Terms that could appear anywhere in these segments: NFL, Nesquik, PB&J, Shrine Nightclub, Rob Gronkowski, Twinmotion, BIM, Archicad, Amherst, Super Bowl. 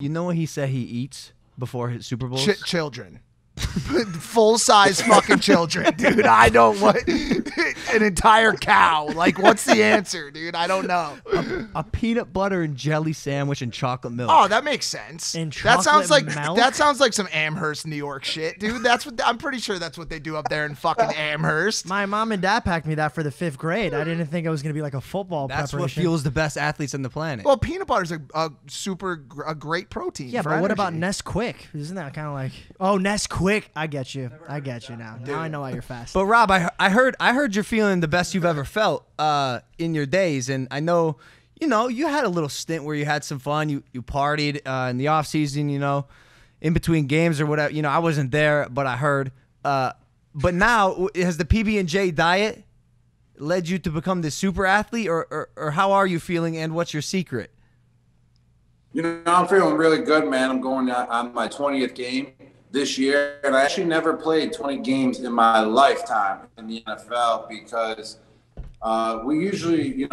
You know what he said he eats before his Super Bowls? Children. Full-size fucking children, dude. I don't want an entire cow. Like, what's the answer, dude? I don't know. A peanut butter and jelly sandwich and chocolate milk. Oh, that makes sense. And chocolate milk? That sounds like some Amherst, New York shit, dude. That's what I'm pretty sure that's what they do up there in fucking Amherst. My mom and dad packed me that for the 5th grade. I didn't think it was gonna be like a football. That's what fuels the best athletes on the planet. Well, peanut butter is a great protein. Yeah, but energy. What about Nesquik? Isn't that kind of like Nesquik? I get you. I get you now. Now I know why you're fast. But Rob, I heard you're feeling the best you've ever felt in your days, and I know you had a little stint where you had some fun. You partied in the off season, in between games or whatever. I wasn't there, but I heard. But now, has the PB&J diet led you to become this super athlete, or how are you feeling, and what's your secret? I'm feeling really good, man. I'm going on my 20th game this year, and I actually never played 20 games in my lifetime in the NFL because we usually,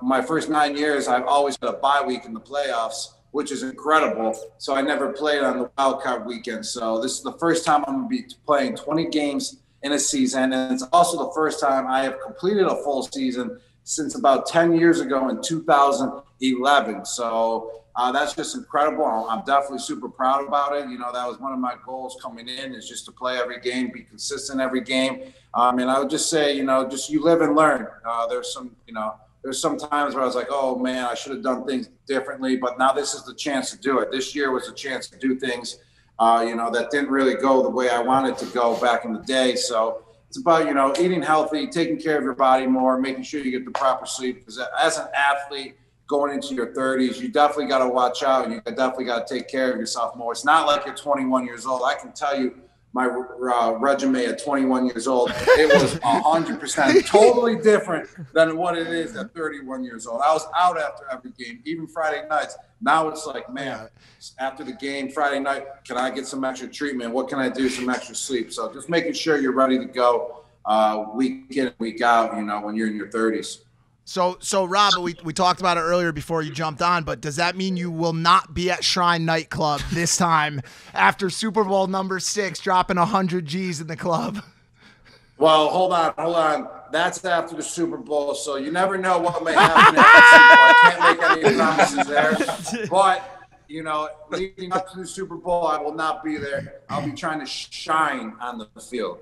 my first 9 years, I've always had a bye week in the playoffs, which is incredible. So I never played on the wild card weekend. So this is the first time I'm going to be playing 20 games in a season, and it's also the first time I have completed a full season since about 10 years ago in 2011. So that's just incredible. I'm definitely super proud about it. That was one of my goals coming in, is just to play every game, be consistent every game. And I would just say, just you live and learn. There's some times where I was like, oh man, I should have done things differently, but now this is the chance to do it. This year was a chance to do things, that didn't really go the way I wanted to go back in the day. So it's about, eating healthy, taking care of your body more, making sure you get the proper sleep. Because as an athlete, going into your 30s, you definitely got to watch out. You definitely got to take care of yourself more. It's not like you're 21 years old. I can tell you my resume at 21 years old, it was 100% totally different than what it is at 31 years old. I was out after every game, even Friday nights. Now it's like, man, after the game, Friday night, can I get some extra treatment? What can I do? Some extra sleep. So just making sure you're ready to go week in, week out, when you're in your 30s. So Rob, we talked about it earlier before you jumped on, but does that mean you will not be at Shrine Nightclub this time after Super Bowl #6, dropping 100 G's in the club? Well, hold on. That's after the Super Bowl, so you never know what may happen. I can't make any promises there, but leading up to the Super Bowl, I will not be there. I'll be trying to shine on the field.